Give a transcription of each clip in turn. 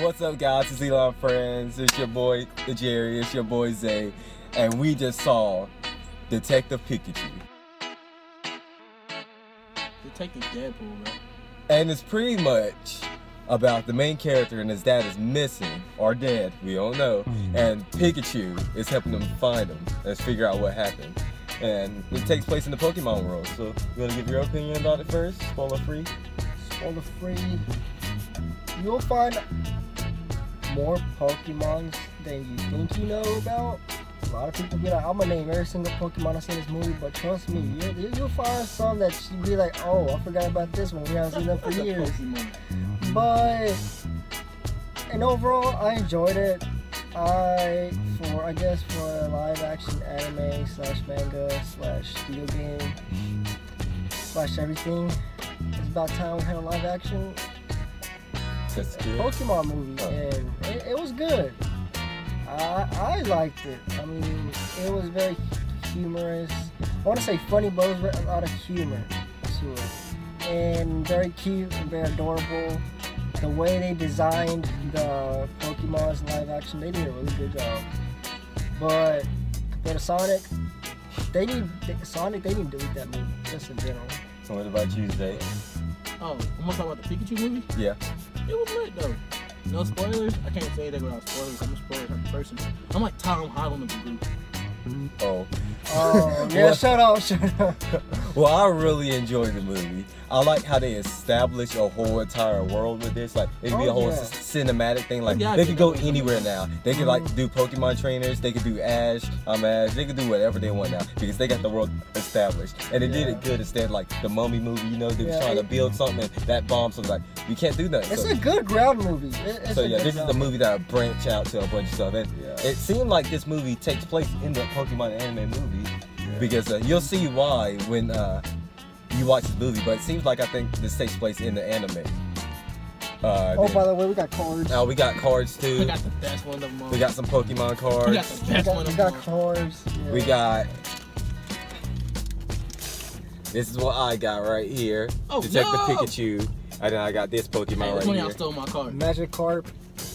What's up, guys? It's Elon Friends. It's your boy Jerry. It's your boy Zay. And we just saw Detective Pikachu. Detective Deadpool, man. And it's pretty much about the main character and his dad is missing or dead. We don't know. And Pikachu is helping them find him. Let's figure out what happened. And it takes place in the Pokemon world. So you want to give your opinion about it first? Spoiler free? Spoiler free. You'll find more Pokemons than you think you know about. A lot of people be like, I'm gonna name every single Pokemon I see in this movie, but trust me, you'll find some that you'll be like, oh, I forgot about this one. We haven't seen them for years. But, and overall, I enjoyed it. I guess for a live action anime slash manga slash video game slash everything, it's about time we had a live action Pokemon movie, and it was good. I liked it. I mean, it was very humorous. I want to say funny, but it was a lot of humor to it, and very cute and very adorable. The way they designed the Pokemon's live action, they did a really good job. But compared to Sonic, they didn't delete that movie, just in general. So what about you, Zay? Oh, I'm gonna talk about the Pikachu movie? Yeah. It was lit though. No spoilers? I can't say that without spoilers. I'm a spoiler type of person. I'm like Tom Holland of the group. Oh. Oh, yeah, shut up. Well, I really enjoyed the movie. I like how they established a whole entire world with this. Like, it could be a whole cinematic thing. Like, they could go anywhere now. They could, like, do Pokemon trainers. They could do Ash. They could do whatever they want now because they got the world established. And they did it good instead. Like, the Mummy movie, you know, they were trying to build something. That bomb, so it's like, you can't do that. It's a good ground movie. This is the movie that branch out to a bunch of stuff. It seemed like this movie takes place in the Pokemon anime movie because you'll see why when you watch the movie, but it seems like I think this takes place in the anime. By the way, we got cards. Oh, we got cards too. We got the best one of them all. We got some Pokemon cards. We got the best one of them all. We got cards. Yeah. We got... This is what I got right here. Oh, Detective Pikachu. And then I got this Pokemon right here. I stole my card. Magikarp.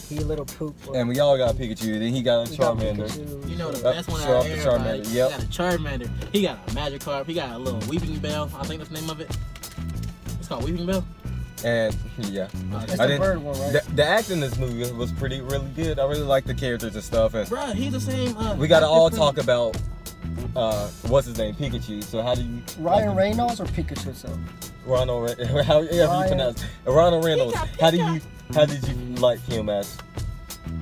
He a little poop. And we all got Pikachu. Then he got a Charmander. You know the best one out of everybody. He got a Charmander. He got a Magikarp. He got a little Weeping Bell. I think that's the name of it. It's called Weeping Bell. And yeah, that's the bird one, right? The act in this movie was really good. I really like the characters and stuff. And bruh, he's the same. We gotta all talk about what's his name, Pikachu. So how do you? Ryan Reynolds or Pikachu itself? Ronald Reynolds. Pika, Pika. How did you like him as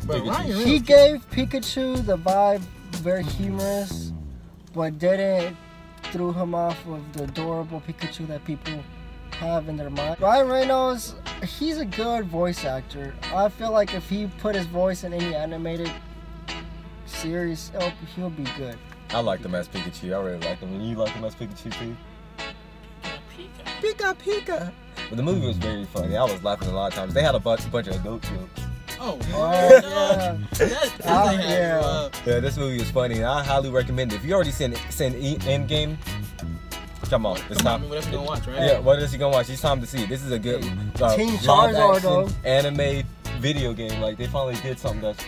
Pikachu? He gave Pikachu the vibe, very humorous, but didn't throw him off of the adorable Pikachu that people have in their mind. Ryan Reynolds, he's a good voice actor. I feel like if he put his voice in any animated series, he'll be good. I liked him as Pikachu. I really liked him. And you liked him as Pikachu too? Pika Pika. But the movie was very funny. I was laughing a lot of times. They had a bunch of adult jokes. Yeah, this movie was funny. And I highly recommend it. If you already seen Endgame, come on, it's time. What else you gonna watch, right? Yeah, what else you gonna watch? It's time to see it. This is a good live action anime video game. Like, they finally did something that's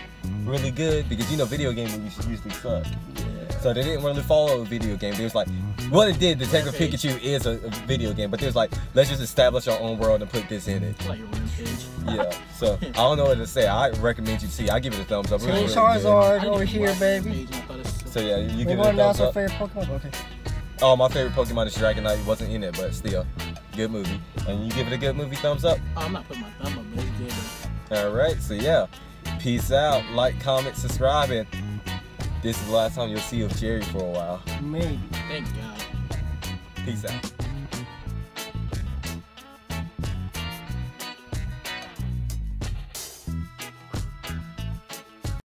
really good because, you know, video game movies usually suck. So they didn't really follow a video game. They was like, what it did, Detective Pikachu is a video game, but they was like, let's just establish our own world and put this in it. Like a rampage. Yeah, so I don't know what to say. I recommend you see. I give it a thumbs up. So really Charizard over here, baby. So yeah, you give it a thumbs up. Favorite Pokemon? Okay. Oh, my favorite Pokemon is Dragonite. It wasn't in it, but still, good movie. And you give it a good movie thumbs up? I'm not putting my thumb up, but it's good. All right, so yeah, peace out. Like, comment, subscribe, and this is the last time you'll see of Jerry for a while. Maybe. Thank God. Peace out.